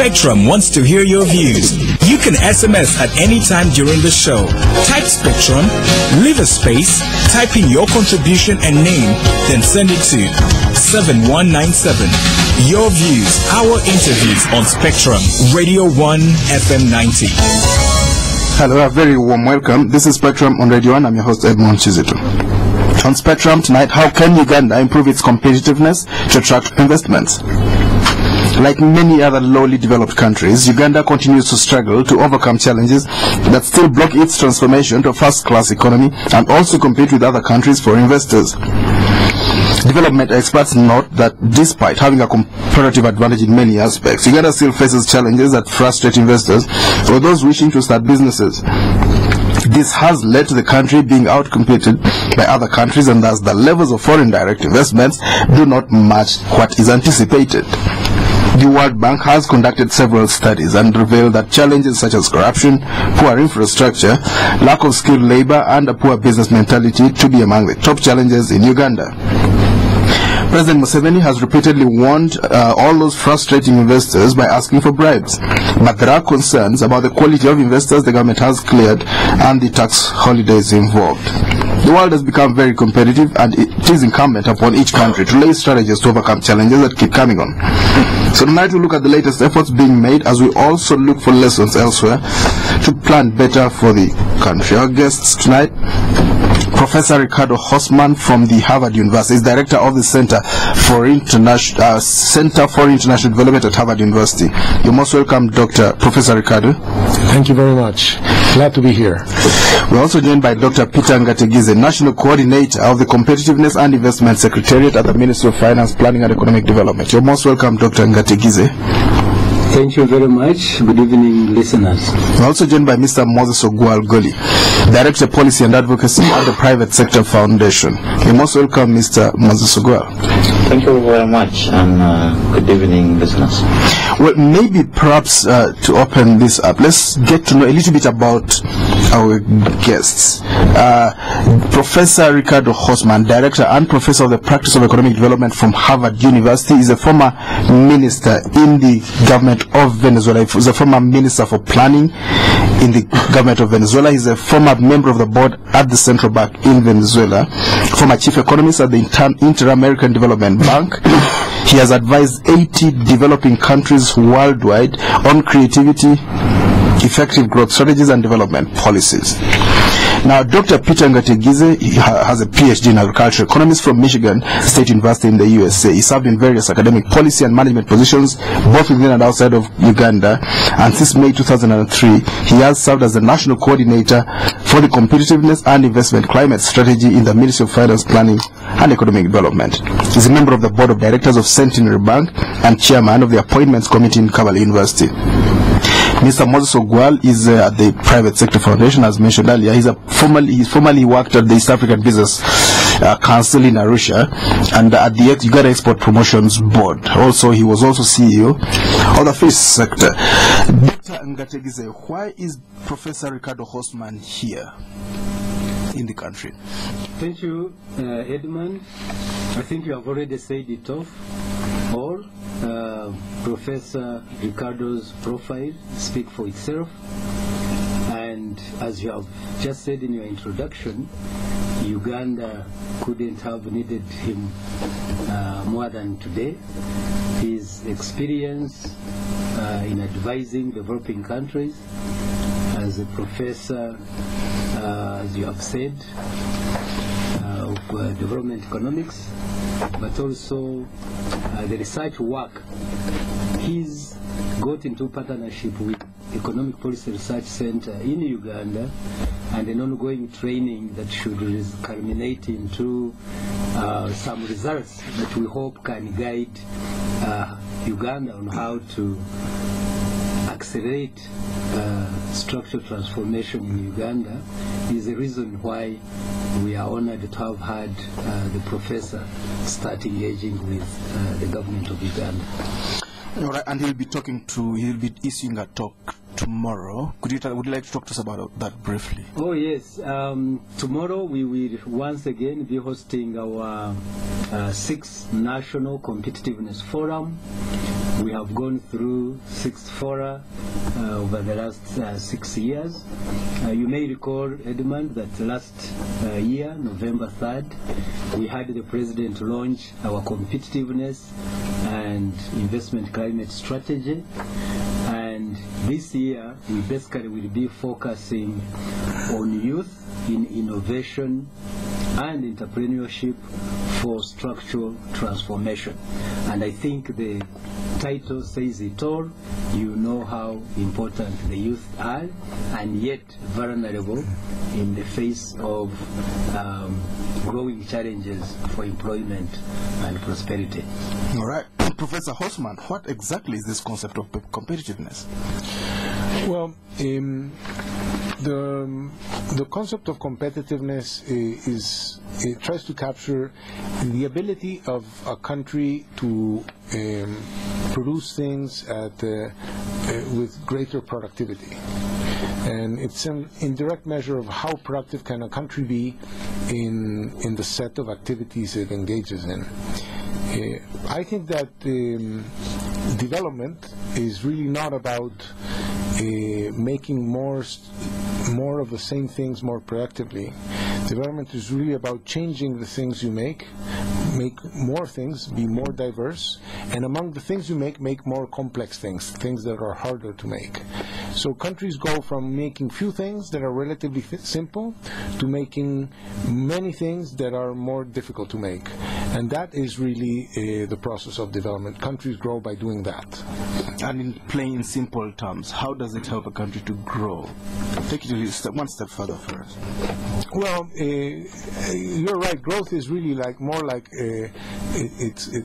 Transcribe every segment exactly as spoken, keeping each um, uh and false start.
Spectrum wants to hear your views. You can S M S at any time during the show. Type Spectrum, leave a space, type in your contribution and name, then send it to seven one nine seven. Your views, our interviews on Spectrum, Radio one F M ninety. Hello, a very warm welcome. This is Spectrum on Radio one. I'm your host, Edmond Kizito. On Spectrum tonight, how can Uganda improve its competitiveness to attract investments? Like many other lowly developed countries, Uganda continues to struggle to overcome challenges that still block its transformation to a first-class economy and also compete with other countries for investors. Development experts note that despite having a comparative advantage in many aspects, Uganda still faces challenges that frustrate investors or those wishing to start businesses. This has led to the country being outcompeted by other countries, and thus the levels of foreign direct investments do not match what is anticipated. The World Bank has conducted several studies and revealed that challenges such as corruption, poor infrastructure, lack of skilled labor, and a poor business mentality to be among the top challenges in Uganda. President Museveni has repeatedly warned uh, all those frustrating investors by asking for bribes. But there are concerns about the quality of investors the government has cleared and the tax holidays involved. The world has become very competitive, and it is incumbent upon each country to lay strategies to overcome challenges that keep coming on. So tonight we look at the latest efforts being made as we also look for lessons elsewhere to plan better for the country. Our guests tonight: Professor Ricardo Hausmann from the Harvard University is director of the Center for International uh, Center for International Development at Harvard University. You're most welcome, Doctor Professor Ricardo. Thank you very much. Glad to be here. We're also joined by Doctor Peter Ngategize, National Coordinator of the Competitiveness and Investment Secretariat at the Ministry of Finance, Planning and Economic Development. You're most welcome, Doctor Ngategize. Thank you very much. Good evening, listeners. We're also joined by Mister Moses Ogwal Goli, Director of Policy and Advocacy at the Private Sector Foundation. You're most welcome, Mister Moses Ogwal. Thank you very much, and uh, good evening, listeners. Well, maybe perhaps uh, to open this up, let's get to know a little bit about our guests. Uh, Professor Ricardo Hausmann, Director and Professor of the Practice of Economic Development from Harvard University, is a former minister in the government of Venezuela. He's a former minister for planning in the government of Venezuela. He's a former member of the board at the Central Bank in Venezuela, former chief economist at the Inter-American Development Bank. He has advised eighty developing countries worldwide on creativity, effective growth strategies, and development policies. Now, Doctor Peter Ngategize ha has a P H D in agriculture economics from Michigan State University in the U S A. He served in various academic policy and management positions, both within and outside of Uganda. And since May two thousand three, he has served as the National Coordinator for the Competitiveness and Investment Climate Strategy in the Ministry of Finance, Planning and Economic Development. He's a member of the Board of Directors of Centenary Bank and Chairman of the Appointments Committee in Kabale University. Mister Moses Ogwal is uh, at the Private Sector Foundation, as mentioned earlier. He's a formerly, he's formerly worked at the East African Business uh, Council in Arusha and at the Uganda Export Promotions Board. Also, he was also C E O of the fish sector. Doctor Ngategize, why is Professor Ricardo Hausmann here in the country? Thank you, uh, Edmund. I think you have already said it off. All uh, Professor Ricardo's profile speaks for itself, and as you have just said in your introduction, Uganda couldn't have needed him uh, more than today. His experience uh, in advising developing countries as a professor, uh, as you have said, uh, of uh, development economics, but also uh, the research work he's got into partnership with Economic Policy Research Center in Uganda, and an ongoing training that should culminate into uh, some results that we hope can guide uh, Uganda on how to accelerate uh, structural transformation in Uganda. Is the reason why we are honored to have had uh, the professor start engaging with uh, the government of Uganda. All right, and he'll be talking to, he'll be issuing a talk tomorrow. Could you, would you like to talk to us about that briefly? Oh yes, um, tomorrow we will once again be hosting our uh, sixth National Competitiveness Forum. We have gone through six fora uh, over the last uh, six years. Uh, you may recall, Edmond, that last uh, year, November third, we had the President launch our Competitiveness and Investment Climate Strategy. And this year, we basically will be focusing on youth in innovation and entrepreneurship for structural transformation. And I think the title says it all. You know how important the youth are, and yet vulnerable in the face of um, growing challenges for employment and prosperity. All right. Professor Hausmann, what exactly is this concept of competitiveness? Well, um, the, the concept of competitiveness is, is it tries to capture the ability of a country to um, produce things at, uh, uh, with greater productivity. And it's an indirect measure of how productive can a country be in, in the set of activities it engages in. Uh, I think that um, development is really not about uh, making more, more of the same things more productively. Development is really about changing the things you make, make more things, be more diverse, and among the things you make, make more complex things, things that are harder to make. So countries go from making few things that are relatively simple to making many things that are more difficult to make. And that is really uh, the process of development. Countries grow by doing that. And in plain, simple terms, how does it help a country to grow? Take it one step further first. Well, uh, you're right. Growth is really like more like uh, it, it's it,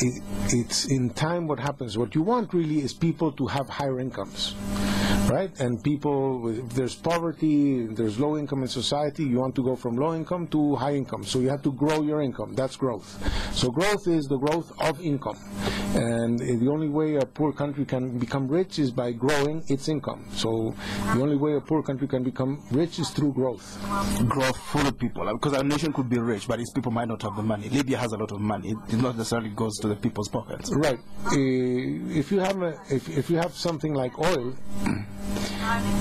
it, it's in time. What happens? What you want really is people to have higher incomes. Right? And people, if there's poverty, if there's low income in society, you want to go from low income to high income. So you have to grow your income. That's growth. So growth is the growth of income. And the only way a poor country can become rich is by growing its income. So the only way a poor country can become rich is through growth. Growth full of people. Because a nation could be rich, but its people might not have the money. Libya has a lot of money. It not necessarily goes to the people's pockets. Right. Uh, if you have a, if, if you have something like oil,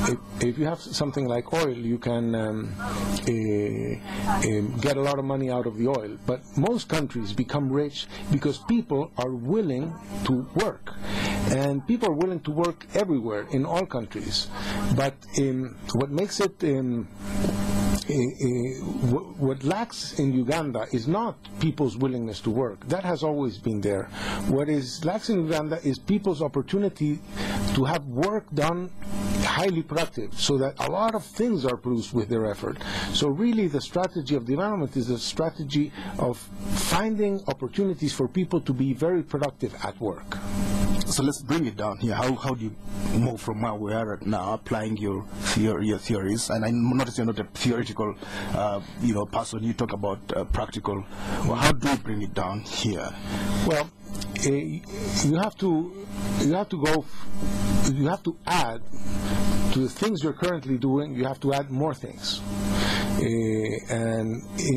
If, if you have something like oil, you can um, uh, uh, get a lot of money out of the oil. But most countries become rich because people are willing to work. And people are willing to work everywhere, in all countries. But um, what makes it... Um, Uh, uh, what, what lacks in Uganda is not people's willingness to work. That has always been there. What is lacks in Uganda is people's opportunity to have work done highly productive, so that a lot of things are produced with their effort. So really the strategy of development is a strategy of finding opportunities for people to be very productive at work. So let's bring it down here. How, how do you move from where we are at now, applying your theory, your theories? And I notice you're not a theoretical, uh, you know, person. You talk about uh, practical. Well, how do you bring it down here? Well, uh, you have to, you have to go. F you have to add to the things you're currently doing. You have to add more things. Uh, and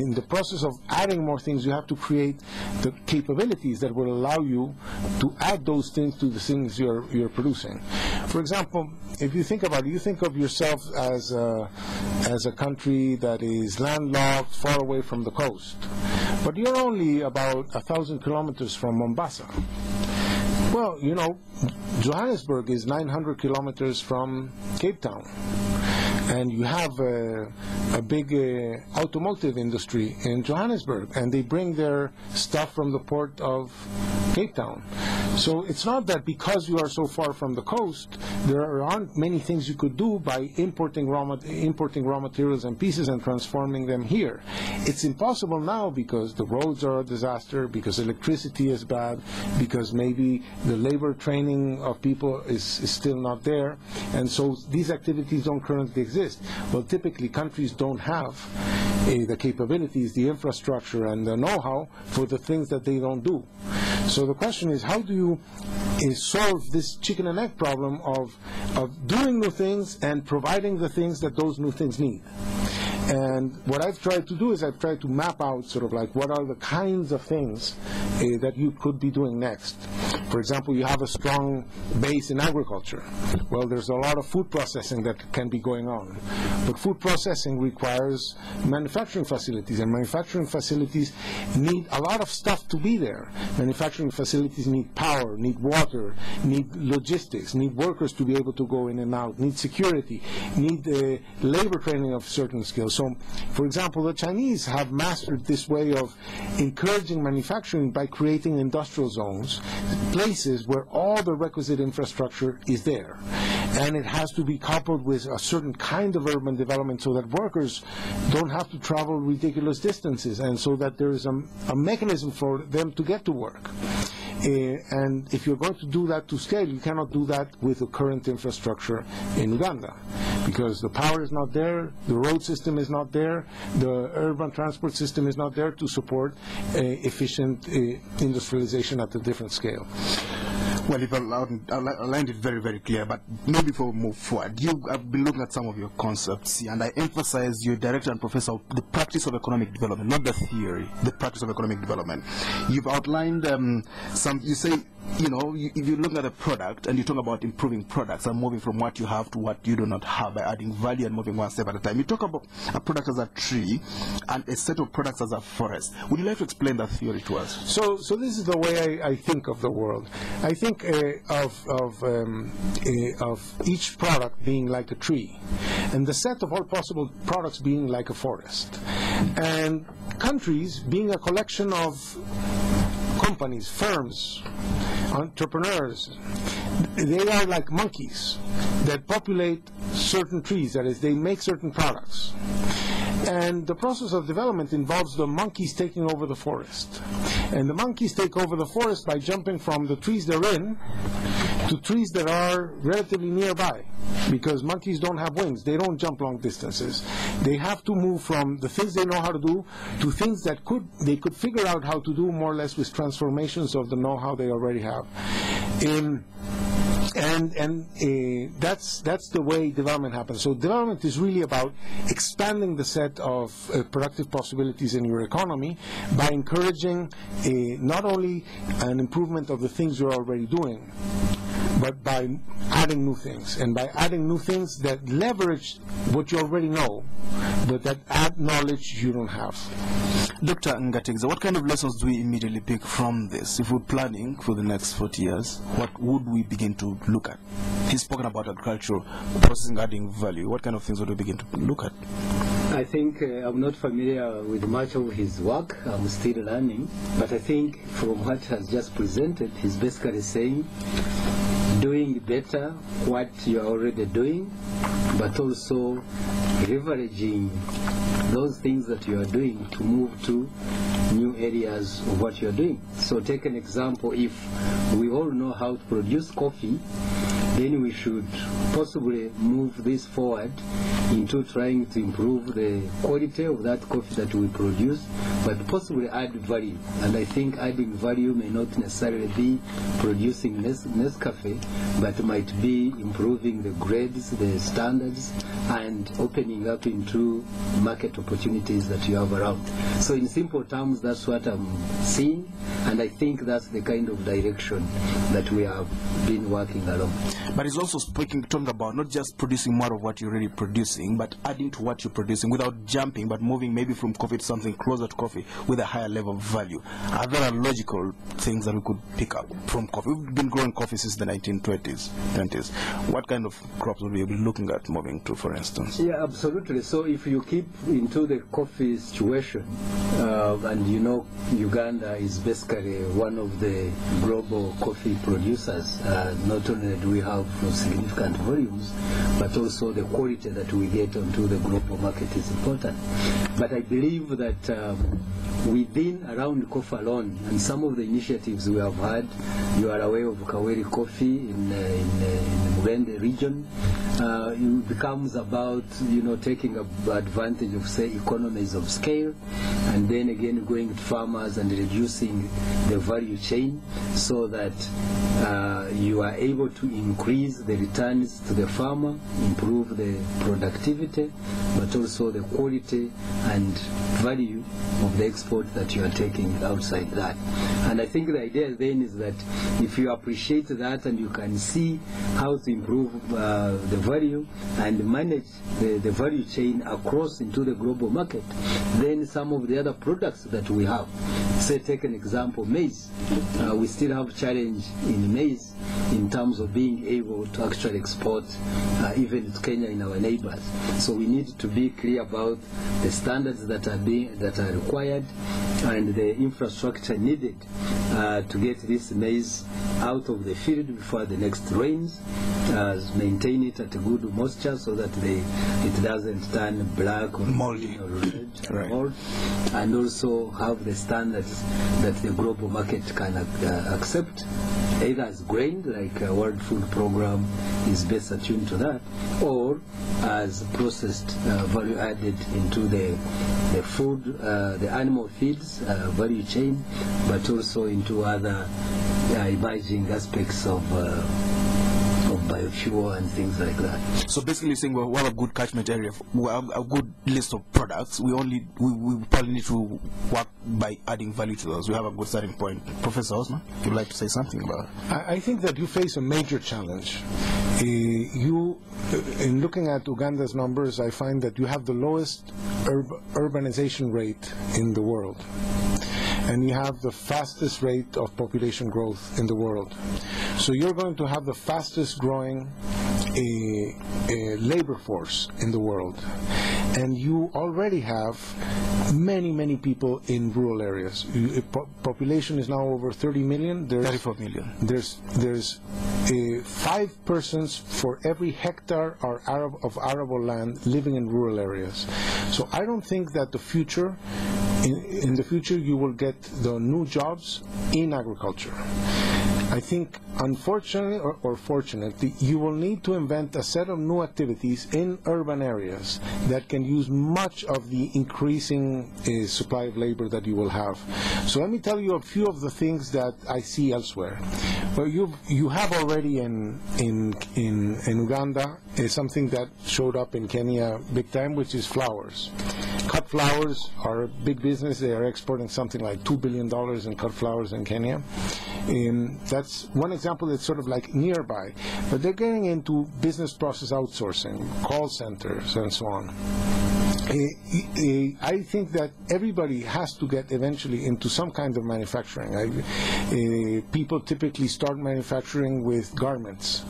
in the process of adding more things, you have to create the capabilities that will allow you to add those things to the things you're, you're producing. For example, if you think about it, you think of yourself as a, as a country that is landlocked, far away from the coast. But you're only about a thousand kilometers from Mombasa. Well, you know, Johannesburg is nine hundred kilometers from Cape Town. And you have a, a big uh, automotive industry in Johannesburg, and they bring their stuff from the port of Cape Town. So it's not that because you are so far from the coast, there aren't many things you could do by importing raw, importing raw materials and pieces and transforming them here. It's impossible now because the roads are a disaster, because electricity is bad, because maybe the labor training of people is, is still not there. And so these activities don't currently exist. Well, typically countries don't have uh, the capabilities, the infrastructure, and the know-how for the things that they don't do. So the question is, how do you uh, solve this chicken and egg problem of, of doing new things and providing the things that those new things need? And what I've tried to do is I've tried to map out sort of like what are the kinds of things uh, that you could be doing next. For example, you have a strong base in agriculture. Well, there's a lot of food processing that can be going on. But food processing requires manufacturing facilities, and manufacturing facilities need a lot of stuff to be there. Manufacturing facilities need power, need water, need logistics, need workers to be able to go in and out, need security, need uh, labor training of certain skills. So, for example, the Chinese have mastered this way of encouraging manufacturing by creating industrial zones, places where all the requisite infrastructure is there. And it has to be coupled with a certain kind of urban development so that workers don't have to travel ridiculous distances, and so that there is a, a mechanism for them to get to work. Uh, and if you're going to do that to scale, you cannot do that with the current infrastructure in Uganda, because the power is not there, the road system is not there, the urban transport system is not there to support uh, efficient uh, industrialization at a different scale. Well, you've outlined it very, very clear, but maybe before we move forward, you have been looking at some of your concepts, and I emphasize you're director and professor of the practice of economic development, not the theory, the practice of economic development. You've outlined um, some, you say, you know, you, if you look at a product and you talk about improving products and moving from what you have to what you do not have by adding value and moving one step at a time. You talk about a product as a tree and a set of products as a forest. Would you like to explain that theory to us? So, so this is the way I, I think of the world. I think uh, of, of, um, uh, of each product being like a tree, and the set of all possible products being like a forest, and countries being a collection of companies, firms, entrepreneurs. They are like monkeys that populate certain trees, that is, they make certain products. And the process of development involves the monkeys taking over the forest. And the monkeys take over the forest by jumping from the trees they're in to trees that are relatively nearby, because monkeys don't have wings. They don't jump long distances. They have to move from the things they know how to do to things that could they could figure out how to do more or less with transformations of the know-how they already have. In, And, and uh, that's, that's the way development happens. So development is really about expanding the set of uh, productive possibilities in your economy by encouraging uh, not only an improvement of the things you're already doing, but by adding new things, and by adding new things that leverage what you already know, but that add knowledge you don't have. Doctor Ngategize, what kind of lessons do we immediately pick from this? If we're planning for the next forty years, what would we begin to look at? He's spoken about agricultural processing, adding value. What kind of things would we begin to look at? I think uh, I'm not familiar with much of his work. I'm still learning. But I think from what has just presented, he's basically saying doing better what you're already doing, but also leveraging those things that you are doing to move to new areas of what you're doing. So take an example, if we all know how to produce coffee, then we should possibly move this forward into trying to improve the quality of that coffee that we produce, but possibly add value. And I think adding value may not necessarily be producing Nescafe, but might be improving the grades, the standards, and opening up into market opportunities that you have around. So in simple terms, that's what I'm seeing, and I think that's the kind of direction that we have been working along. But he's also speaking, talking about not just producing more of what you're already producing, but adding to what you're producing without jumping, but moving maybe from coffee to something closer to coffee with a higher level of value. Are there logical things that we could pick up from coffee? We've been growing coffee since the nineteen twenties. What kind of crops will we be looking at moving to, for instance? Yeah, absolutely. So if you keep into the coffee situation, uh, and you know Uganda is basically one of the global coffee producers, uh, not only do we have significant volumes, but also the quality that we get onto the global market is important. But I believe that um, within, around coffee alone, and some of the initiatives we have had, you are aware of Kaweri coffee in, uh, in, uh, in the Mugende region, uh, it becomes about, you know, taking advantage of, say, economies of scale, and then again going to farmers and reducing the value chain so that uh, you are able to increase the returns to the farmer, improve the productivity, but also the quality and value of the export that you are taking outside that. And I think the idea then is that if you appreciate that and you can see how to improve uh, the value and manage the, the value chain across into the global market, then some of the other products that we have, say take an example, maize. Uh, we still have challenge in maize in terms of being able to actually export uh, even to Kenya in our neighbors. So we need to be clear about the standards that are being that are required and the infrastructure needed uh, to get this maize out of the field before the next rains, uh, maintain it at a good moisture so that they, it doesn't turn black or moldy or red or right. mold, and also have the standards that the global market can uh, accept, either as grain, like a World Food Program is best attuned to that, or as processed uh, value added into the, the food, uh, the animal feeds uh, value chain, but also into other uh, emerging aspects of uh, of biofuel and things like that. So basically you're saying, well, we have a good catchment area, we have a good list of products, we only we, we probably need to work by adding value to those. We have a good starting point. Professor Hausmann, you'd like to say something about it? I, I think that you face a major challenge. Uh, you, in looking at Uganda's numbers, I find that you have the lowest urb urbanization rate in the world, and you have the fastest rate of population growth in the world. So you're going to have the fastest growing a, a labor force in the world, and you already have many, many people in rural areas. You, po population is now over thirty million. There's, thirty-four million. There's, there's a five persons for every hectare are Arab, of arable land living in rural areas. So I don't think that the future In, in the future you will get the new jobs in agriculture. I think unfortunately or, or fortunately you will need to invent a set of new activities in urban areas that can use much of the increasing uh, supply of labor that you will have. So let me tell you a few of the things that I see elsewhere. Well, you've, you have already in, in, in, in Uganda uh, something that showed up in Kenya big time, which is flowers. Cut flowers are a big business. They are exporting something like two billion dollars in cut flowers in Kenya. Um, that's one example that's sort of like nearby. But they're getting into business process outsourcing, call centers, and so on. I think that everybody has to get eventually into some kind of manufacturing. I, uh, people typically start manufacturing with garments.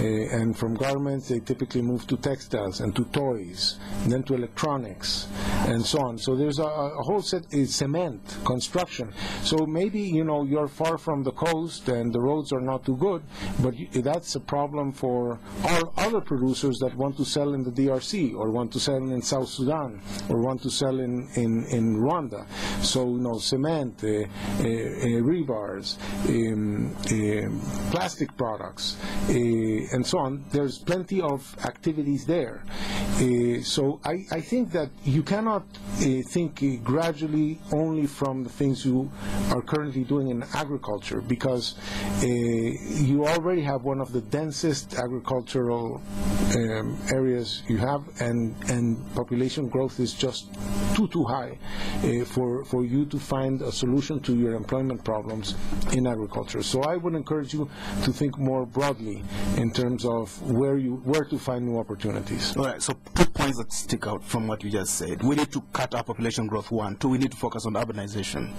Uh, and from garments, they typically move to textiles and to toys, and then to electronics, and so on. So there's a, a whole set is cement, construction. So maybe, you know, you're far from the coast and the roads are not too good, but you, that's a problem for all other producers that want to sell in the D R C, or want to sell in South Sudan, or want to sell in, in, in Rwanda. So, you know, cement, uh, uh, uh, rebars, um, uh, plastic products, uh, and so on. There's plenty of activities there. Uh, so I, I think that you cannot uh, think uh, gradually only from the things you are currently doing in agriculture, because uh, you already have one of the densest agricultural um, areas you have, and, and population growth is just too, too high uh, for, for you to find a solution to your employment problems in agriculture. So I would encourage you to think more broadly in terms of where you where to find new opportunities. All right, so two points that stick out from what you just said. We need to cut our population growth, one. Two, we need to focus on urbanization.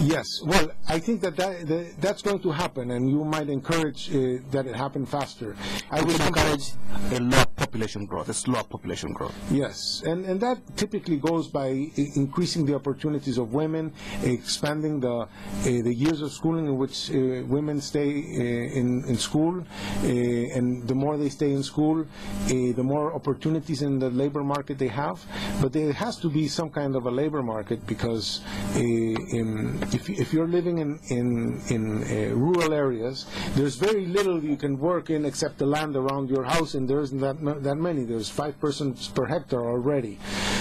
Yes, well, I think that, that, that that's going to happen, and you might encourage uh, that it happen faster. I would encourage a low population growth, a slow population growth. Yes, and, and that typically goes by increasing the opportunities of women, expanding the uh, the years of schooling in which uh, women stay uh, in, in school, uh, and the more they stay in school, uh, the more opportunities in the labor market they have. But there has to be some kind of a labor market, because uh, in If, if you're living in, in, in uh, rural areas, there's very little you can work in except the land around your house, and there isn't that, that many. There's five persons per hectare already.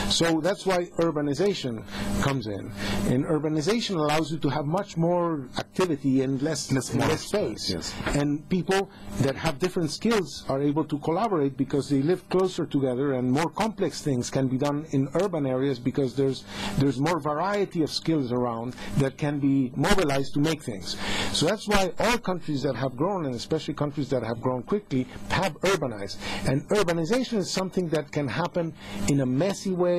So that's why urbanization comes in. And urbanization allows you to have much more activity and less, less, less space. Yes. And people that have different skills are able to collaborate because they live closer together, and more complex things can be done in urban areas because there's, there's more variety of skills around that can be mobilized to make things. So that's why all countries that have grown, and especially countries that have grown quickly, have urbanized. And urbanization is something that can happen in a messy way,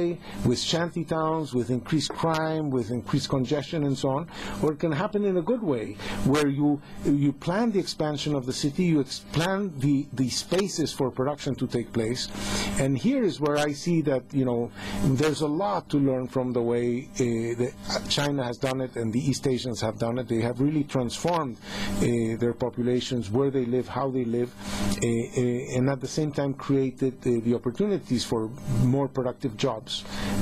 with shanty towns, with increased crime, with increased congestion and so on, or it can happen in a good way, where you, you plan the expansion of the city, you plan the, the spaces for production to take place. And here is where I see that, you know, there's a lot to learn from the way uh, the China has done it and the East Asians have done it. They have really transformed uh, their populations, where they live, how they live, uh, uh, and at the same time created uh, the opportunities for more productive jobs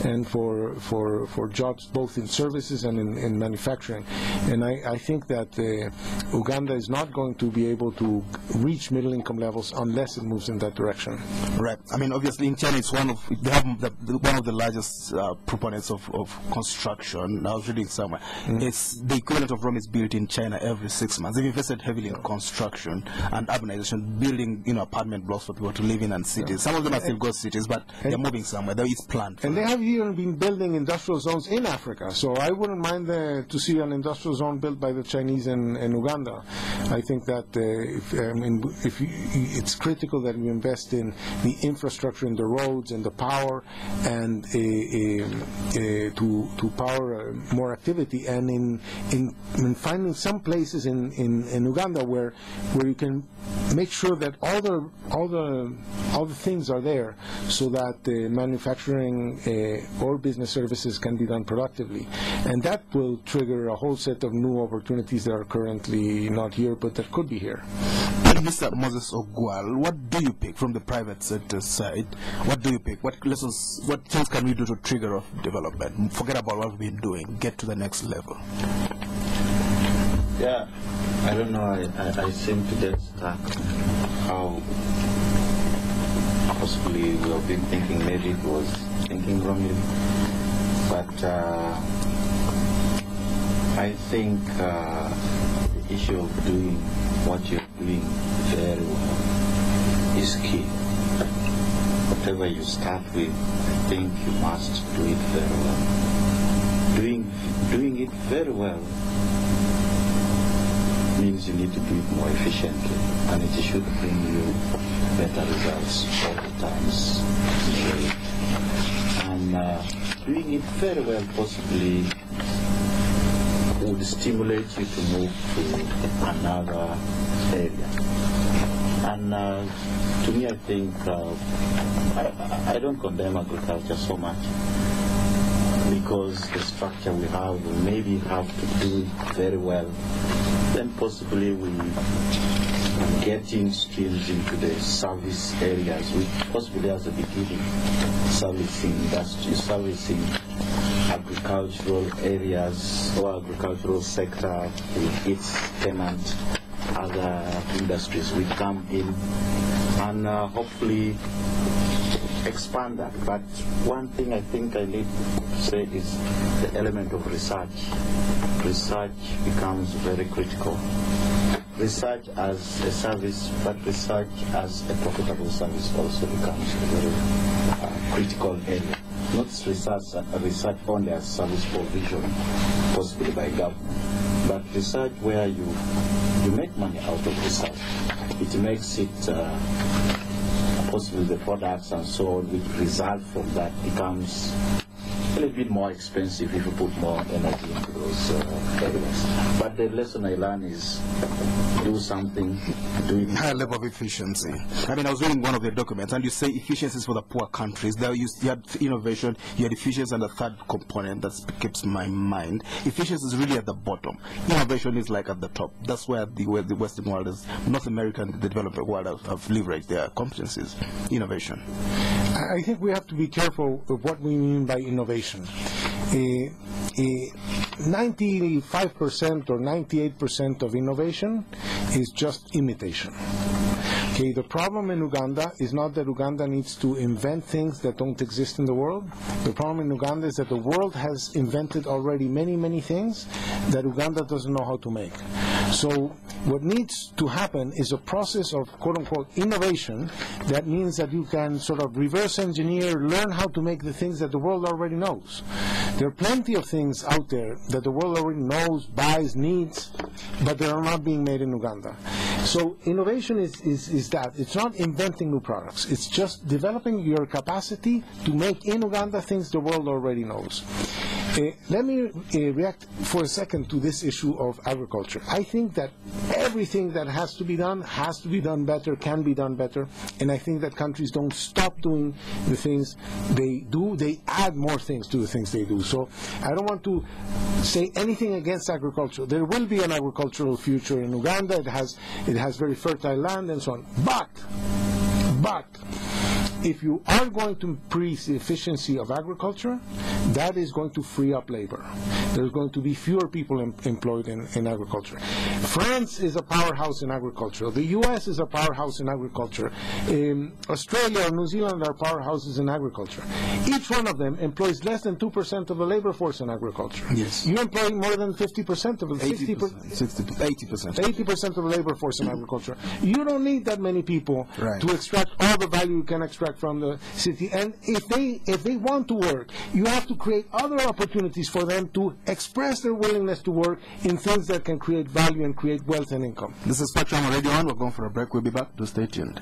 and for for for jobs both in services and in, in manufacturing. And I, I think that uh, Uganda is not going to be able to reach middle income levels unless it moves in that direction. Right. I mean, obviously in China it's one of they have the, one of the largest uh, proponents of, of construction. I was reading somewhere. Mm-hmm. It's the equivalent of Rome is built in China every six months. They've invested heavily in construction and urbanization, building you know apartment blocks for people to live in and cities. Yeah. Some of them are still ghost cities, but they're moving somewhere. It's planned. And they have even been building industrial zones in Africa. So I wouldn't mind uh, to see an industrial zone built by the Chinese in, in Uganda. I think that uh, if, I mean, if you, it's critical that we invest in the infrastructure, in the roads, and the power, and uh, uh, uh, to to power uh, more activity, and in, in in finding some places in in, in Uganda where where you can make sure that all the all the all the things are there, so that uh, manufacturing uh, or business services can be done productively, and that will trigger a whole set of new opportunities that are currently not here, but that could be here. Mister Moses Ogwal, what do you pick from the private sector side? What do you pick? What lessons, what things can we do to trigger off development? Forget about what we've been doing. Get to the next level. Yeah, I don't know. I, I, I seem to get stuck. How possibly we have been thinking, maybe it was thinking wrongly. But uh, I think uh, the issue of doing what you're doing very well is key. Whatever you start with, I think you must do it very well. Doing, doing it very well means you need to do it more efficiently, and it should bring you better results all the times. And uh, doing it very well possibly would stimulate you to move to another area. And uh, to me, I think uh, I, I don't condemn agriculture so much, because the structure we have, we maybe have to do very well. Then possibly we get in streams into the service areas, which possibly as a beginning, servicing industry, servicing agricultural areas or agricultural sector with its tenant, other industries will come in and uh, hopefully expand that. But one thing I think I need to say is the element of research. Research becomes very critical. Research as a service, but research as a profitable service also becomes a very uh, critical area. Not research, uh, research only as service provision, possibly by government, but research where you, you make money out of research. It makes it uh, possibly the products and so on which result from that becomes a little bit more expensive if you put more energy into those uh, areas. But the lesson I learned is do something, do it. High level of efficiency. I mean, I was reading one of the documents, and you say efficiencies for the poor countries. There you, you had innovation, you had efficiency, and the third component that keeps my mind. Efficiency is really at the bottom. Innovation is like at the top. That's where the, where the Western world is, North American, the developing world have, have leveraged their competencies. Innovation. I think we have to be careful of what we mean by innovation. ninety-five percent or ninety-eight percent of innovation is just imitation. Okay, the problem in Uganda is not that Uganda needs to invent things that don't exist in the world. The problem in Uganda is that the world has invented already many, many things that Uganda doesn't know how to make. So what needs to happen is a process of quote-unquote innovation that means that you can sort of reverse engineer, learn how to make the things that the world already knows. There are plenty of things out there that the world already knows, buys, needs, but they are not being made in Uganda. So innovation is, is, is that. It's not inventing new products. It's just developing your capacity to make in Uganda things the world already knows. Uh, let me uh, react for a second to this issue of agriculture. I think that everything that has to be done has to be done better, can be done better, and I think that countries don't stop doing the things they do. They add more things to the things they do. So I don't want to say anything against agriculture. There will be an agricultural future in Uganda. It has, it has very fertile land and so on. But, but, if you are going to increase the efficiency of agriculture, that is going to free up labor. There's going to be fewer people em employed in, in agriculture. France is a powerhouse in agriculture. The U S is a powerhouse in agriculture. Um, Australia and New Zealand are powerhouses in agriculture. Each one of them employs less than two percent of the labor force in agriculture. Yes. You employ more than fifty percent of the eighty percent of the labor force in agriculture. You don't need that many people right. to extract all the value you can extract from the city. And if they, if they want to work, you have to create other opportunities for them to express their willingness to work in things that can create value and create wealth and income. This is Spectrum on Radio one. We're going for a break. We'll be back. Do stay tuned.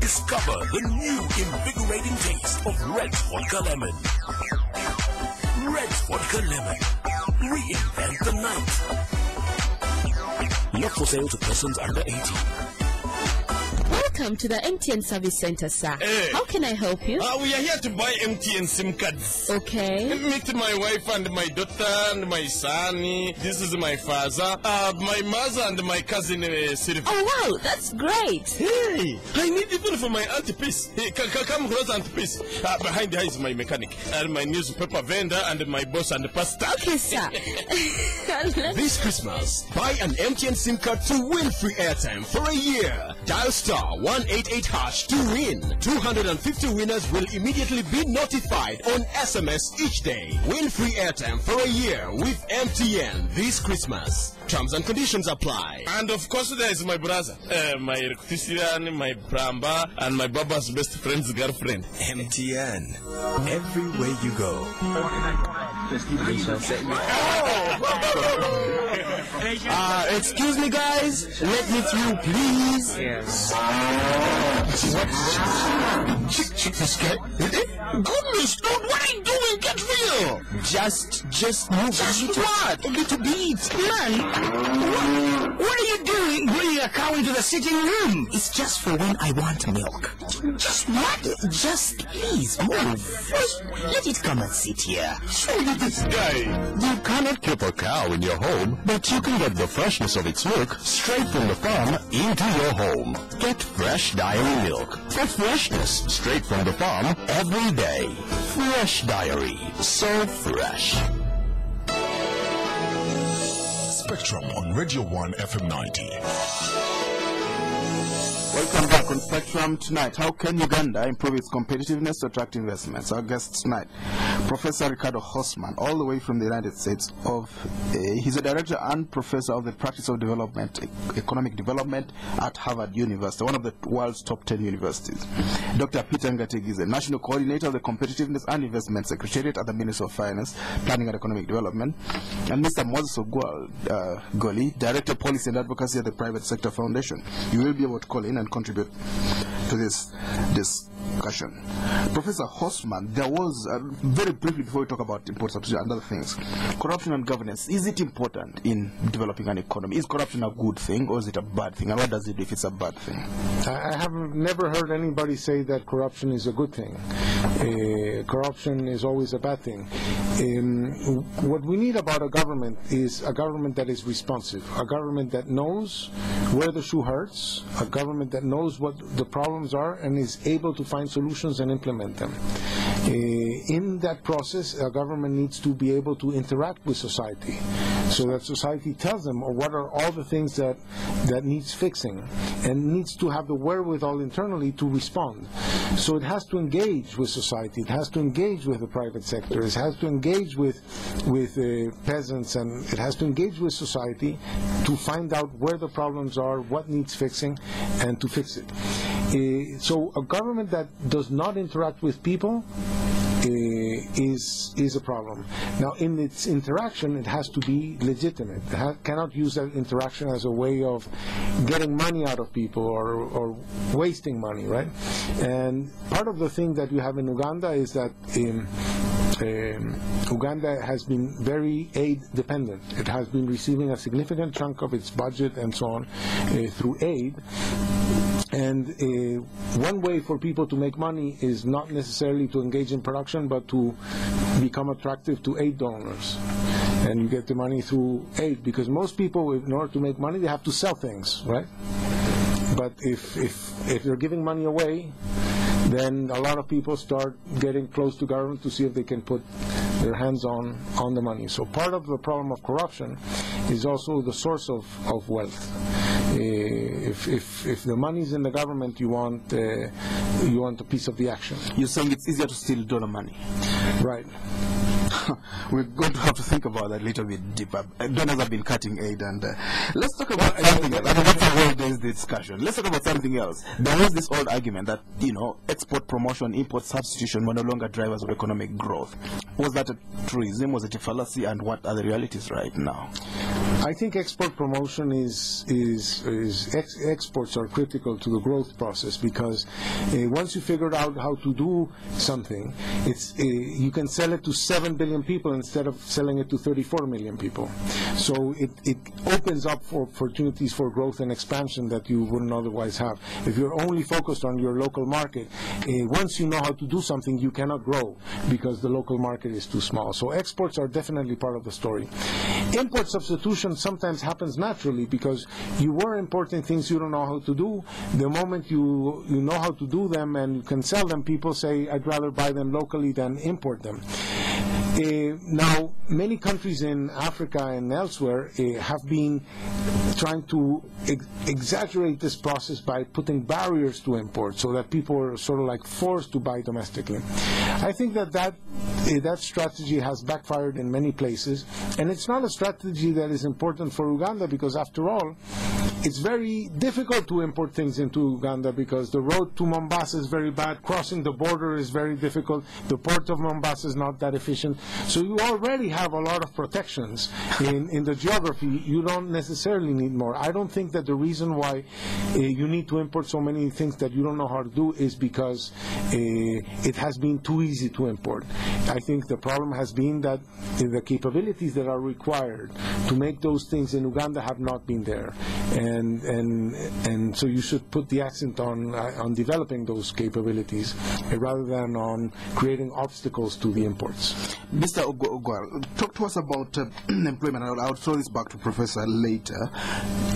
Discover the new invigorating taste of red vodka lemon. Red vodka lemon. Reinvent the night. Not for sale to persons under eighteen. Welcome to the M T N service center, sir. Hey. How can I help you? Uh, we are here to buy M T N SIM cards. Okay. Meet my wife and my daughter and my son. This is my father, uh, my mother and my cousin, uh, Sylvia. Oh, wow, that's great. Hey, I need it for my antipiece. Hey, come close, antipiece. Uh, behind her is my mechanic and my newspaper vendor and my boss and the pastor. Okay, sir. This Christmas, buy an M T N SIM card to win free airtime for a year. Dial star one eight eight hash to win. two hundred fifty winners will immediately be notified on S M S each day. Win free airtime for a year with M T N this Christmas. Terms and conditions apply. And of course, there is my brother, uh, my electrician, my plumber, and my baba's best friend's girlfriend. M T N. Everywhere you go. Uh, excuse me, guys. Let me through, please. Yes. What? Chick, chick, scared. Goodness, dude, what are you doing? Get real. Just, just move. Just what? A little bit, man. What, what are you doing bringing your cow into the sitting room? It's just for when I want milk. Just what? Just please move. Let it come and sit here. Show me this guy. You cannot keep a cow in your home, but you can get the freshness of its milk straight from the farm into your home. Get fresh dairy milk for freshness straight from the farm every day. Fresh Dairy. So fresh. Spectrum on Radio one F M ninety. Welcome back on Spectrum tonight. How can Uganda improve its competitiveness to attract investments? Our guest tonight, Professor Ricardo Hausmann, all the way from the United States. Of, uh, he's a director and professor of the practice of development, e economic development at Harvard University, one of the world's top ten universities. Doctor Peter Ngategize, national coordinator of the Competitiveness and Investment Secretariat at the Ministry of Finance, Planning and Economic Development, and Mister Moses Ogwal uh, Goli, director of policy and advocacy at the Private Sector Foundation. You will be able to call in and contribute to this discussion. Professor Hausmann, there was, uh, very briefly before we talk about import substitution and other things, corruption and governance. Is it important in developing an economy? Is corruption a good thing or is it a bad thing? And what does it do if it's a bad thing? I have never heard anybody say that corruption is a good thing. Uh, corruption is always a bad thing. Um, what we need about a government is a government that is responsive, a government that knows where the shoe hurts, a government that knows what the problems are and is able to find solutions and implement them. Uh, in that process, our government needs to be able to interact with society, so that society tells them what are all the things that that needs fixing, and needs to have the wherewithal internally to respond. So it has to engage with society, it has to engage with the private sector, it has to engage with with uh, peasants, and it has to engage with society to find out where the problems are, what needs fixing, and to fix it. Uh, so a government that does not interact with people is is a problem. Now, in its interaction, it has to be legitimate. It ha cannot use that interaction as a way of getting money out of people, or, or wasting money, right? And part of the thing that you have in Uganda is that in Um, Uganda has been very aid dependent. It has been receiving a significant chunk of its budget and so on uh, through aid. And uh, one way for people to make money is not necessarily to engage in production, but to become attractive to aid donors. And you get the money through aid, because most people, in order to make money, they have to sell things, right? But if, if, if they're giving money away, then a lot of people start getting close to government to see if they can put their hands on, on the money. So part of the problem of corruption is also the source of, of wealth. Uh, if, if, if the money's in the government, you want, uh, you want a piece of the action. You're saying it's easier to steal dollar money. Right. We're going to have to think about that a little bit deeper. Donors have been cutting aid, and uh, let's talk about something else. I mean, that's a whole day's discussion. Let's talk about something else. There is this old argument that, you know, export promotion, import substitution were no longer drivers of economic growth. Was that a truism? Was it a fallacy? And what are the realities right now? I think export promotion is is, is ex exports are critical to the growth process, because uh, once you figure out how to do something, it's uh, you can sell it to seven billion people instead of selling it to thirty-four million people. So it, it opens up for opportunities for growth and expansion that you wouldn't otherwise have. If you're only focused on your local market, uh, once you know how to do something, you cannot grow because the local market is too small. So exports are definitely part of the story. Import substitution sometimes happens naturally, because you were importing things you don't know how to do. The moment you, you know how to do them and you can sell them, people say, I'd rather buy them locally than import them. Uh, now, many countries in Africa and elsewhere uh, have been trying to ex exaggerate this process by putting barriers to import, so that people are sort of like forced to buy domestically. I think that that, uh, that strategy has backfired in many places, and it's not a strategy that is important for Uganda, because after all, it's very difficult to import things into Uganda, because the road to Mombasa is very bad, crossing the border is very difficult, the port of Mombasa is not that efficient. So you already have a lot of protections in, in the geography. You don't necessarily need more. I don't think that the reason why uh, you need to import so many things that you don't know how to do is because uh, it has been too easy to import. I think the problem has been that uh, the capabilities that are required to make those things in Uganda have not been there. And And, and, and so you should put the accent on, uh, on developing those capabilities uh, rather than on creating obstacles to the imports. Mister Ogwal, talk to us about uh, employment. I'll, I'll throw this back to Professor later.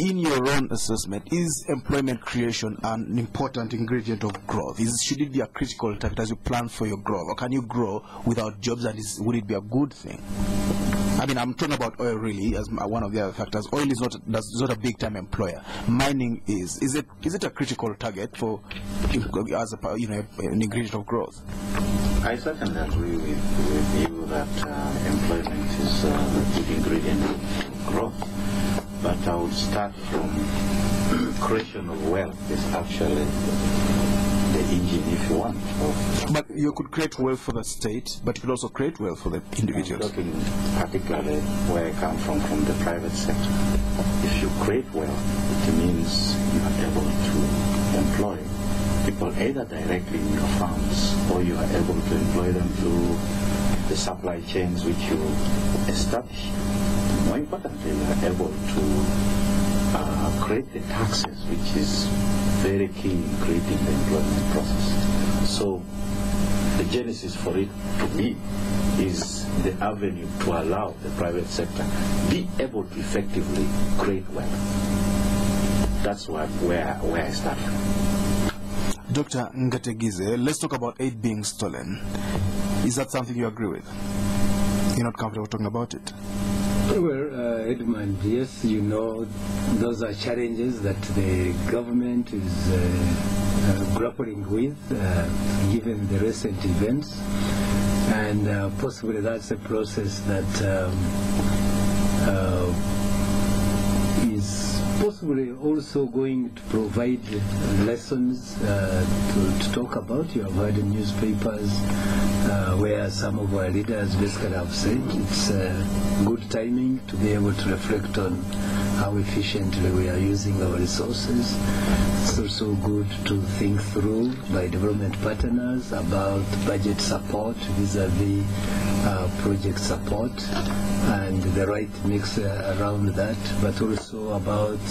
In your own assessment, is employment creation an important ingredient of growth? Is, should it be a critical factor as you plan for your growth? Or can you grow without jobs, and is, would it be a good thing? I mean, I'm talking about oil really as one of the other factors. Oil is not, that's not a big-time employer. Mining is. Is it is it a critical target for, as a, you know, an ingredient of growth? I certainly agree with, with you that uh, employment is uh, a big ingredient of growth. But I would start from creation of wealth is actually the engine, if you want. But you could create wealth for the state, but you could also create wealth for the individuals. I'm talking particularly where I come from, from the private sector. If you create wealth, it means you are able to employ people either directly in your farms, or you are able to employ them through the supply chains which you establish. More importantly, you are able to uh, create the taxes, which is very key in creating the employment process. So the genesis for it to be is the avenue to allow the private sector be able to effectively create wealth. That's what, where, where I start from. Doctor Ngategize, let's talk about aid being stolen. Is that something you agree with? You're not comfortable talking about it? Well, uh, Edmond, yes, you know, those are challenges that the government is uh, uh, grappling with, uh, given the recent events, and uh, possibly that's a process that um, uh, is possibly also going to provide lessons uh, to, to talk about. You have heard in newspapers Uh, where some of our leaders basically have said it's uh, good timing to be able to reflect on how efficiently we are using our resources. It's also good to think through by development partners about budget support vis-a-vis uh, project support and the right mix uh, around that, but also about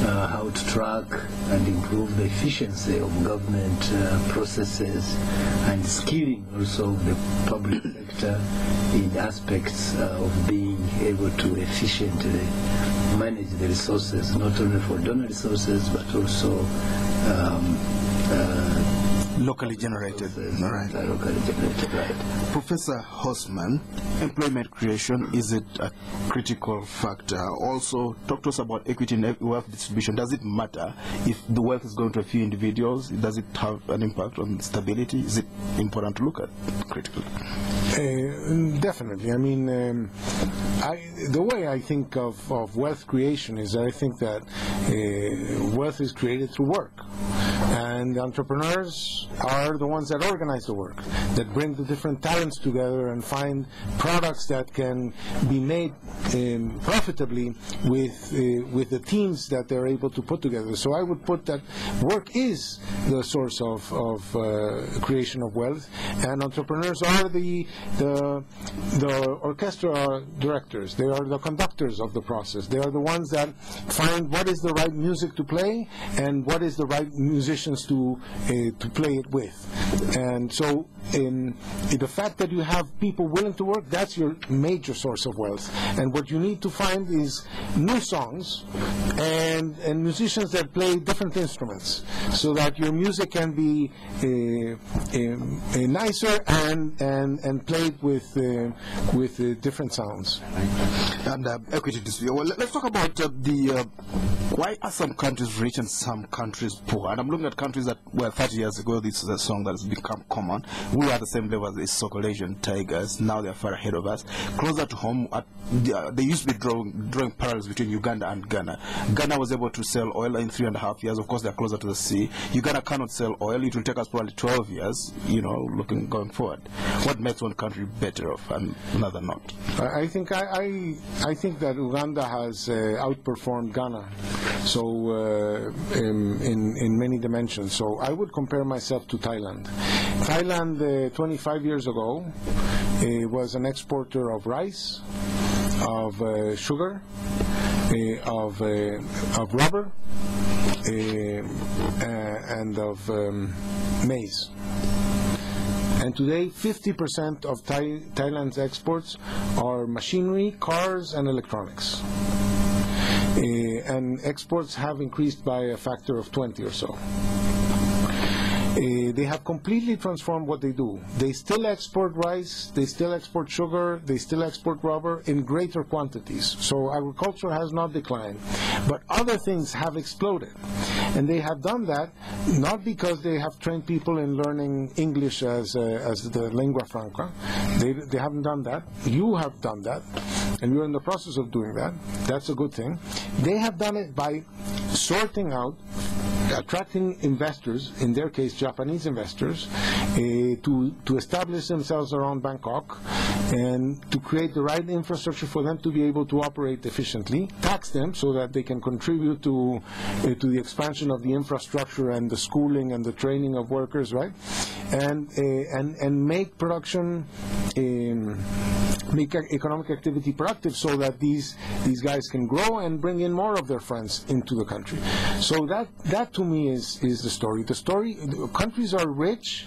Uh, how to track and improve the efficiency of government uh, processes and skilling also the public sector in aspects uh, of being able to efficiently manage the resources, not only for donor resources but also um, uh, locally generated. Right. Locally generated, right. Professor Hausmann, employment creation, is it a critical factor? Also, talk to us about equity and wealth distribution. Does it matter if the wealth is going to a few individuals? Does it have an impact on stability? Is it important to look at critically? Uh, definitely. I mean, um, I, the way I think of, of wealth creation is that I think that uh, wealth is created through work. And entrepreneurs are the ones that organize the work, that bring the different talents together and find products that can be made um, profitably with, uh, with the teams that they're able to put together. So I would put that work is the source of, of uh, creation of wealth, and entrepreneurs are the, the, the orchestra directors. They are the conductors of the process. They are the ones that find what is the right music to play and what is the right musician to uh, to play it with. And so in, in the fact that you have people willing to work, that's your major source of wealth. And what you need to find is new songs and, and musicians that play different instruments so that your music can be uh, um, uh, nicer and, and, and played with uh, with uh, different sounds. And uh, equity distribution. Well, let's talk about uh, the uh, why are some countries rich and some countries poor? And I'm looking at countries that were thirty years ago, this is a song that has become common. We are at the same level as the so-called Asian tigers. Now they are far ahead of us. Closer to home, at, uh, they used to be drawing, drawing parallels between Uganda and Ghana. Ghana was able to sell oil in three and a half years. Of course, they are closer to the sea. Uganda cannot sell oil. It will take us probably twelve years, you know, looking going forward. What makes one country better off and another not? I think I, I, I think that Uganda has uh, outperformed Ghana. So uh, in, in, in many dimensions. So I would compare myself to Thailand. Thailand uh, twenty-five years ago uh, was an exporter of rice, of uh, sugar, uh, of, uh, of rubber, uh, and of um, maize. And today, fifty percent of Thai Thailand's exports are machinery, cars, and electronics. Uh, and exports have increased by a factor of twenty or so. Uh, they have completely transformed what they do. They still export rice, they still export sugar, they still export rubber in greater quantities. So agriculture has not declined. But other things have exploded. And they have done that not because they have trained people in learning English as, uh, as the lingua franca. They, they haven't done that. You have done that. And we're in the process of doing that. That's a good thing. They have done it by sorting out, attracting investors, in their case Japanese investors, uh, to, to establish themselves around Bangkok and to create the right infrastructure for them to be able to operate efficiently, tax them so that they can contribute to, uh, to the expansion of the infrastructure and the schooling and the training of workers, right? And, uh, and, and make production, um, make economic activity productive so that these, these guys can grow and bring in more of their friends into the country. So that, that to me is, is the story. The story, the countries are rich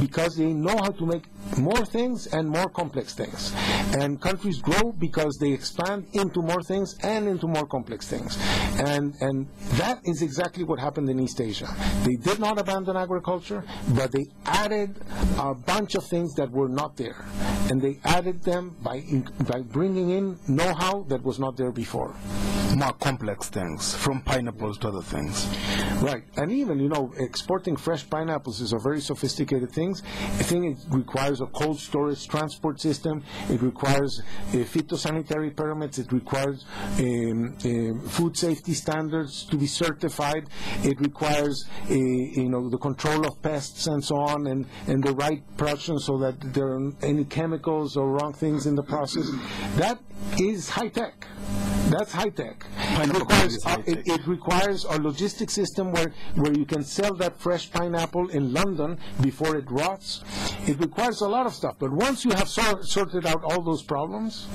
because they know how to make more things and more complex things. And countries grow because they expand into more things and into more complex things. And, and that is exactly what happened in East Asia. They did not abandon agriculture, but they added a bunch of things that were not there. And they added them by, by bringing in know-how that was not there before. More complex things, from pineapples to other things. Right, and even, you know, exporting fresh pineapples is a very sophisticated thing. I think it requires a cold storage transport system, it requires uh, phytosanitary permits, it requires um, uh, food safety standards to be certified, it requires, uh, you know, the control of pests and so on, and, and the right production so that there aren't any chemicals or wrong things in the process. That is high-tech. That's high tech. It requires, high tech. It, it requires a logistic system where, where you can sell that fresh pineapple in London before it rots. It requires a lot of stuff. But once you have sor sorted out all those problems,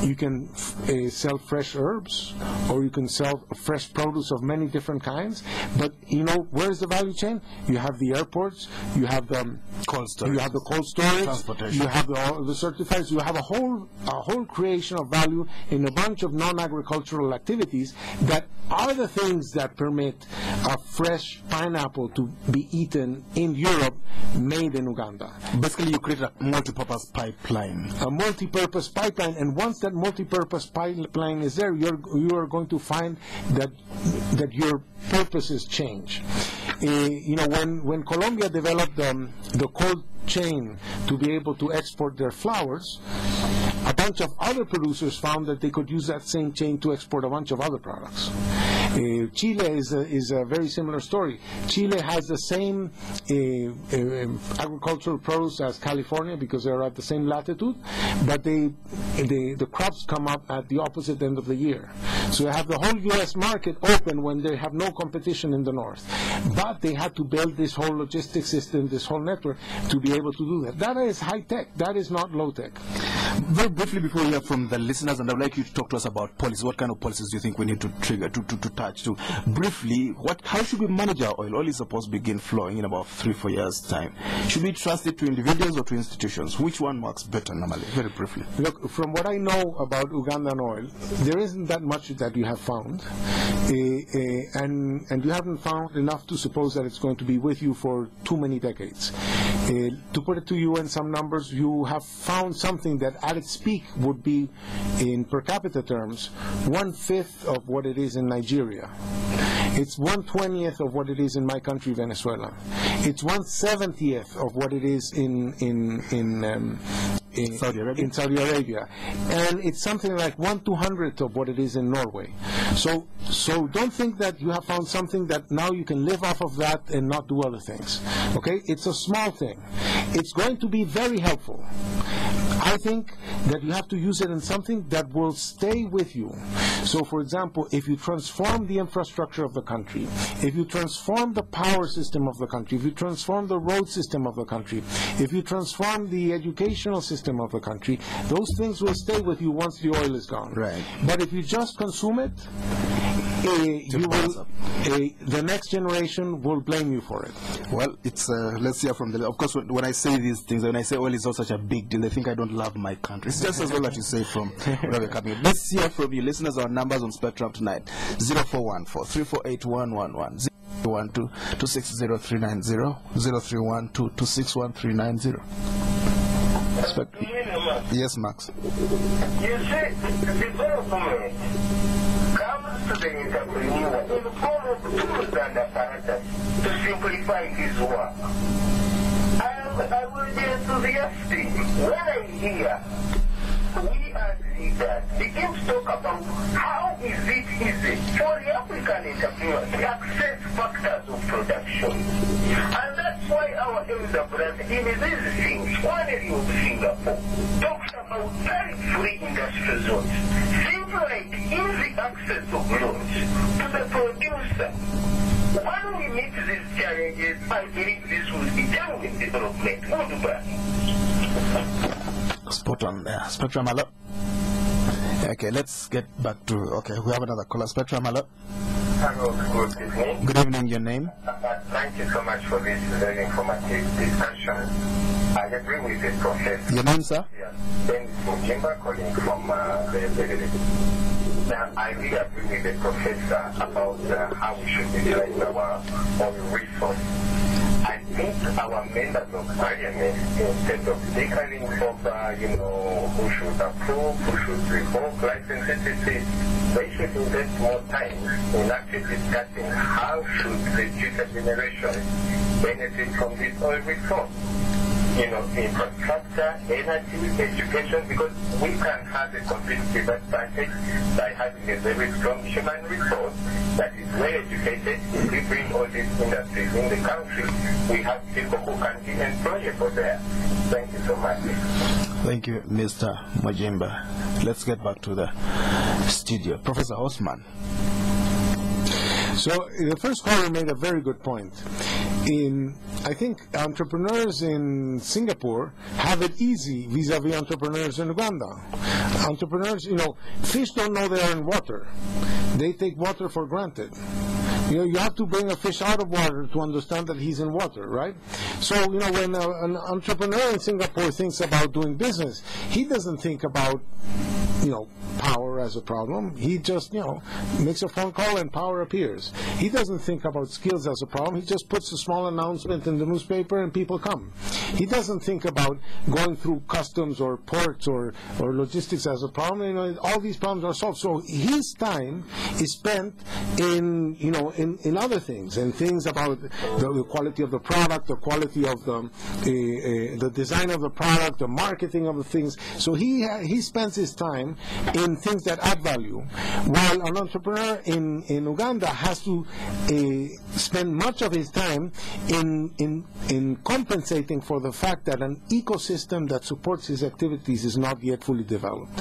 you can uh, sell fresh herbs, or you can sell fresh produce of many different kinds. But you know, where's the value chain? You have the airports, you have the um, cold storage, you have the cold storage, you have the, uh, the certifiers. You have a whole a whole creation of value in a bunch of non-agricultural activities that are the things that permit a fresh pineapple to be eaten in Europe, made in Uganda. Basically, you create a multi-purpose pipeline. A multi-purpose pipeline, and once that That multi-purpose pipeline is there, you're, you are going to find that that your purposes change. Uh, you know, when when Colombia developed um, the cold chain to be able to export their flowers, a bunch of other producers found that they could use that same chain to export a bunch of other products. Uh, Chile is a, is a very similar story. Chile has the same uh, uh, agricultural produce as California because they're at the same latitude, but they, they, the crops come up at the opposite end of the year. So they have the whole U S market open when they have no competition in the north. But they had to build this whole logistic system, this whole network, to be able to do that. That is high tech. That is not low tech. Very briefly before we hear from the listeners, and I'd like you to talk to us about policies. What kind of policies do you think we need to trigger, to, to, to touch? To briefly, what, how should we manage our oil? Oil is supposed to begin flowing in about three, four years' time. Should we trust it to individuals or to institutions? Which one works better normally? Very briefly. Look, from what I know about Ugandan oil, there isn't that much that you have found. Uh, uh, and, and you haven't found enough to suppose that it's going to be with you for too many decades. Uh, to put it to you in some numbers, you have found something that at its peak would be, in per capita terms, one-fifth of what it is in Nigeria. It's one-twentieth of what it is in my country, Venezuela. It's one-seventieth of what it is in, in, in um, In Saudi, in Saudi Arabia, and it's something like one two hundredth of what it is in Norway. So, so don't think that you have found something that now you can live off of that and not do other things. Okay, it's a small thing. It's going to be very helpful. I think that you have to use it in something that will stay with you. So, for example, if you transform the infrastructure of the country, if you transform the power system of the country, if you transform the road system of the country, if you transform the educational system of the country, those things will stay with you once the oil is gone. Right. But if you just consume it, Uh, you will, uh, the next generation will blame you for it. Well, it's uh, let's hear from the. Of course, when, when I say these things, when I say oil is not such a big deal, they think I don't love my country. It's just as well that you say from wherever you're coming. Let's hear from you, listeners. Our numbers on Spectrum tonight: zero four one four three four eight one one one zero one two two six zero three nine zero zero three one two two six one three nine zero. Spectrum. Yes, Max. You see, development. To the entrepreneur is a form of tools and apparatus to simplify his work. I am I will be enthusiastic when I hear we as leaders begin to talk about how is it easy for the African entrepreneur to access factors of production. And that's why our elder brother in these things, one is in Singapore, talks about very free industry zones. Like easy access of loans to the producer. When we meet these challenges, I believe this will be done with development. Goodbye. Spot on there. Spectrum, hello. Okay, let's get back to. Okay, we have another caller. Spectrum, hello. Good evening, your name? Thank you so much for this very informative discussion. I agree with the professor. Your name, sir? Yes. Ben Mujimba calling from uh, the, the, the, Now, I really agree with the professor about uh, how we should utilize our own resources. I think our members of parliament, instead of declaring over, you know, who should approve, who should revoke licenses, they should invest more time in actually discussing how should the future generation benefit from this oil resource. You know, infrastructure, energy, education, because we can have a competitive advantage by having a very strong human resource that is well educated. If we bring all these industries in the country, we have people who can be employable there. Thank you so much. Thank you, Mister Mujimba. Let's get back to the studio. Professor Hausmann. So the first caller made a very good point. In, I think entrepreneurs in Singapore have it easy vis-a-vis entrepreneurs in Uganda. Entrepreneurs, you know, fish don't know they are in water. They take water for granted. You know, you have to bring a fish out of water to understand that he's in water, right? So, you know, when a, an entrepreneur in Singapore thinks about doing business, he doesn't think about, you know, power as a problem. He just, you know, makes a phone call and power appears. He doesn't think about skills as a problem. He just puts a small announcement in the newspaper and people come. He doesn't think about going through customs or ports or, or logistics as a problem. You know, all these problems are solved. So his time is spent in, you know, in, in other things, and things about the, the quality of the product, the quality of the, the, uh, the design of the product, the marketing of the things. So he, ha he spends his time in things that add value, while an entrepreneur in, in Uganda has to uh, spend much of his time in, in, in compensating for the fact that an ecosystem that supports his activities is not yet fully developed.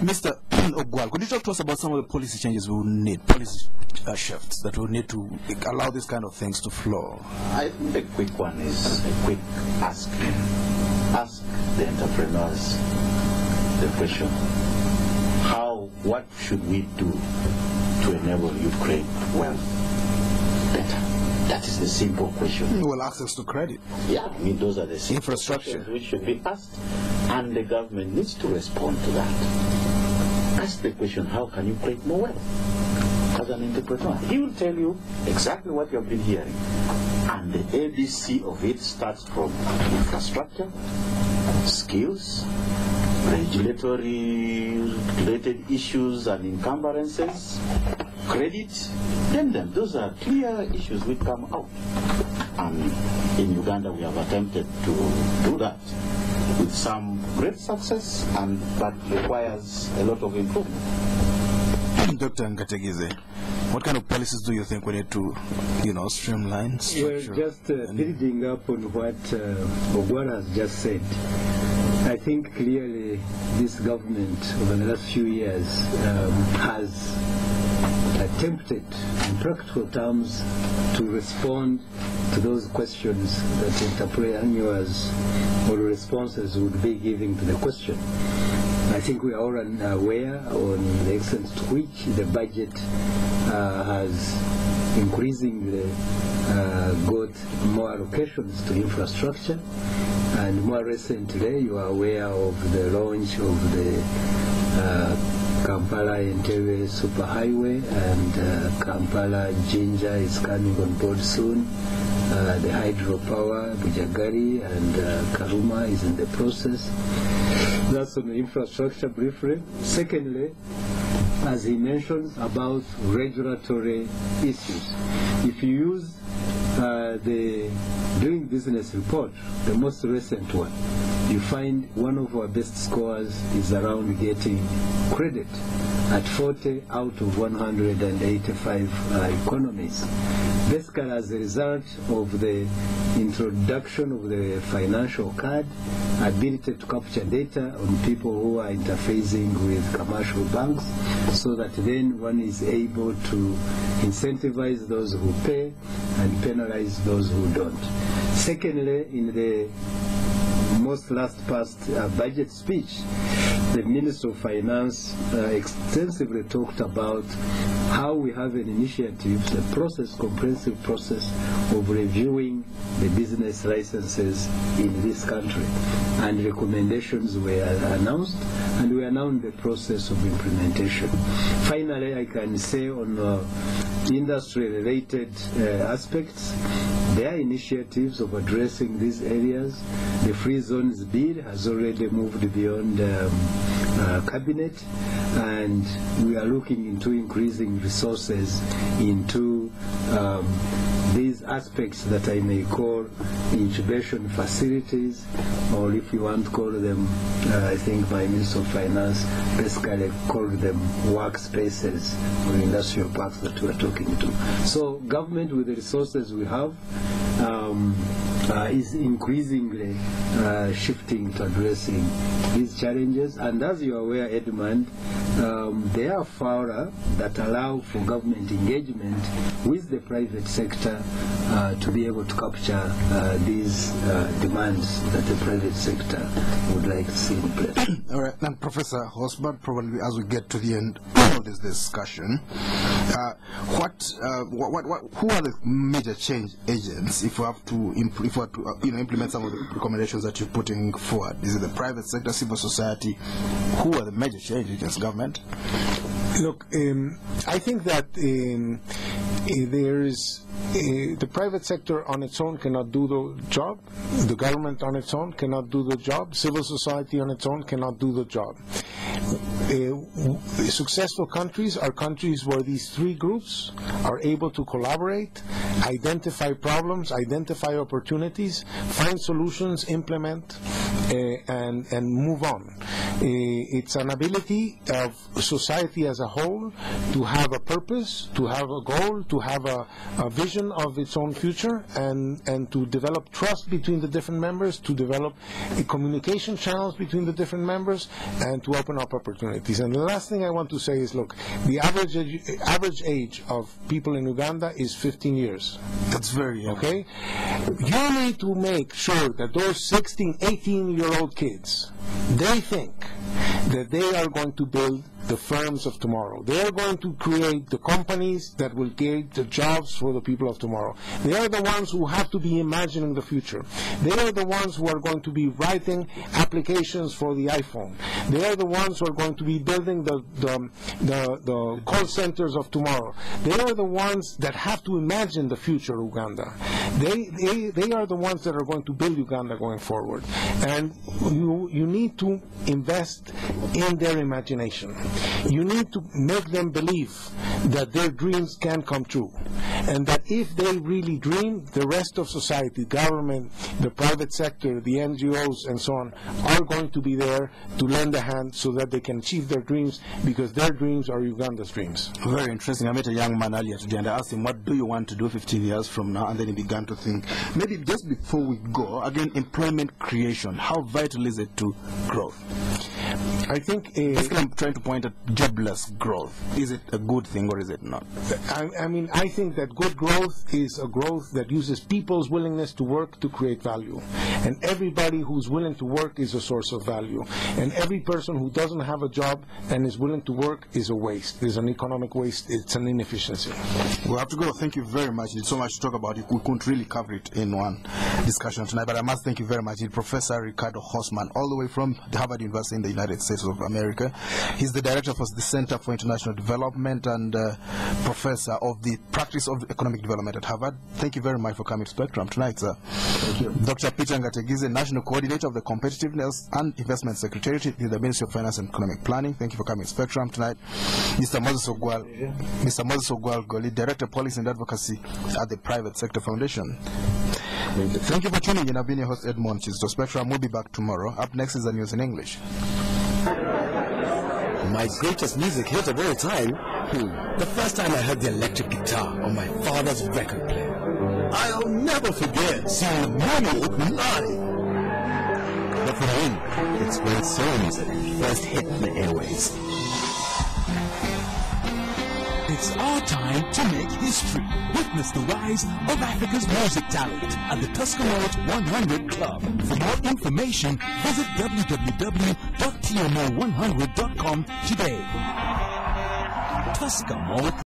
Mister Ogwal, could you talk to us about some of the policy changes we will need, policy uh, shifts that will need to allow these kind of things to flow? I think the quick one is a quick ask. Ask the entrepreneurs the question, how, what should we do to enable you to create wealth better? That is the simple question. Well, access to credit. Yeah, I mean, those are the simple infrastructure questions which should be asked, and the government needs to respond to that. Ask the question, how can you create more wealth as an entrepreneur? He will tell you exactly what you have been hearing, and the A B C of it starts from infrastructure, skills, regulatory related issues and encumbrances, credit, then them. Those are clear issues which come out. And in Uganda we have attempted to do that with some great success, and that requires a lot of improvement. Doctor Ngategize, what kind of policies do you think we need to, you know, streamline, structure? Well, just uh, building up on what uh, Ogwal has just said, I think clearly this government over the last few years um, has attempted in practical terms to respond to those questions that entrepreneurs or responses would be giving to the question. I think we are all aware on the extent to which the budget uh, has increasingly uh, got more allocations to infrastructure. And more recently, you are aware of the launch of the uh, Kampala-Entebbe Superhighway, and uh, Kampala-Jinja is coming on board soon. Uh, the hydropower, Bujagari, and uh, Karuma is in the process. That's on the infrastructure briefly. Secondly, as he mentions about regulatory issues, if you use Uh, the Doing Business report, the most recent one, you find one of our best scores is around getting credit at forty out of one hundred eighty-five uh, economies. Basically, as a result of the introduction of the financial card, ability to capture data on people who are interfacing with commercial banks, so that then one is able to incentivize those who pay and penalize those who don't. Secondly, in the most last past uh, budget speech, the Minister of Finance uh, extensively talked about how we have an initiative, a process, comprehensive process of reviewing the business licenses in this country. And recommendations were announced, and we are now in the process of implementation. Finally, I can say on uh, industry-related uh, aspects, there are initiatives of addressing these areas. The Free Zones Bill has already moved beyond um, uh, Cabinet, and we are looking into increasing resources into um, these aspects that I may call incubation facilities, or if you want to call them, uh, I think my Minister of Finance basically called them workspaces or industrial parks that we are talking to. So government, with the resources we have, um, uh, is increasingly uh, shifting to addressing these challenges. And as you are aware, Edmond, um, there are fora that allow for government engagement with the private sector Uh, to be able to capture uh, these uh, demands that the private sector would like to see in place. All right, now Professor Hausmann, probably as we get to the end of this discussion, uh, what, uh, what, what, what, who are the major change agents if we have to, imp if we have to uh, you know, implement some of the recommendations that you're putting forward? Is it the private sector, civil society? Who are the major change agents? Government? Look, um, I think that um, there is Uh, the private sector on its own cannot do the job. The government on its own cannot do the job. Civil society on its own cannot do the job. Uh, successful countries are countries where these three groups are able to collaborate, identify problems, identify opportunities, find solutions, implement, uh, and, and move on. Uh, it's an ability of society as a whole to have a purpose, to have a goal, to have a, a vision of its own future, and, and to develop trust between the different members, to develop uh, communication channels between the different members, and to open up opportunities. And the last thing I want to say is, look, the average uh, average age of people in Uganda is fifteen years. That's very young. Okay? You need to make sure that those sixteen, eighteen-year-old kids, they think that they are going to build the firms of tomorrow. They are going to create the companies that will create the jobs for the people of tomorrow. They are the ones who have to be imagining the future. They are the ones who are going to be writing applications for the iPhone. They are the ones who are going to be building the, the, the, the call centers of tomorrow. They are the ones that have to imagine the future of Uganda. They, they, they are the ones that are going to build Uganda going forward. And you, you need to invest in their imagination. You need to make them believe that their dreams can come true, and that if they really dream, the rest of society, government, the private sector, the N G Os, and so on, are going to be there to lend a hand so that they can achieve their dreams, because their dreams are Uganda's dreams. Very interesting. I met a young man earlier today, and I asked him, what do you want to do fifteen years from now? And then he began to think. Maybe just before we go, again, employment creation, how vital is it to growth? I think uh, basically I'm trying to point at jobless growth. Is it a good thing or is it not? I, I mean, I think that good growth is a growth that uses people's willingness to work to create value. And everybody who's willing to work is a source of value. And every person who doesn't have a job and is willing to work is a waste. It's an economic waste. It's an inefficiency. We have to go. Thank you very much. There's so much to talk about. We couldn't really cover it in one discussion tonight, but I must thank you very much. It's Professor Ricardo Hausmann, all the way from Harvard University in the United States of America. He's the director for the Center for International Development and uh, professor of the practice of economic development at Harvard. Thank you very much for coming to Spectrum tonight, sir. Thank you. Doctor Peter Ngategize, National Coordinator of the Competitiveness and Investment Secretariat in the Ministry of Finance and Economic Planning. Thank you for coming to Spectrum tonight. Mister Moses Ogwal, yeah. Mister Moses Ogwal Goli, Director of Policy and Advocacy at the Private Sector Foundation. Thank you. Thank you for tuning in. I've been your host, Edmond Kizito. Spectrum will be back tomorrow. Up next is the news in English. My greatest music hit of all time? Hmm. The first time I heard the electric guitar on my father's record player. I'll never forget seeing Mono live. But for him, it's when soul music first hit the airways. It's our time to make history. Witness the rise of Africa's music talent at the Tuscan World one hundred Club. For more information, visit w w w dot W W W dot T M O one hundred dot com today. Tuscaloosa.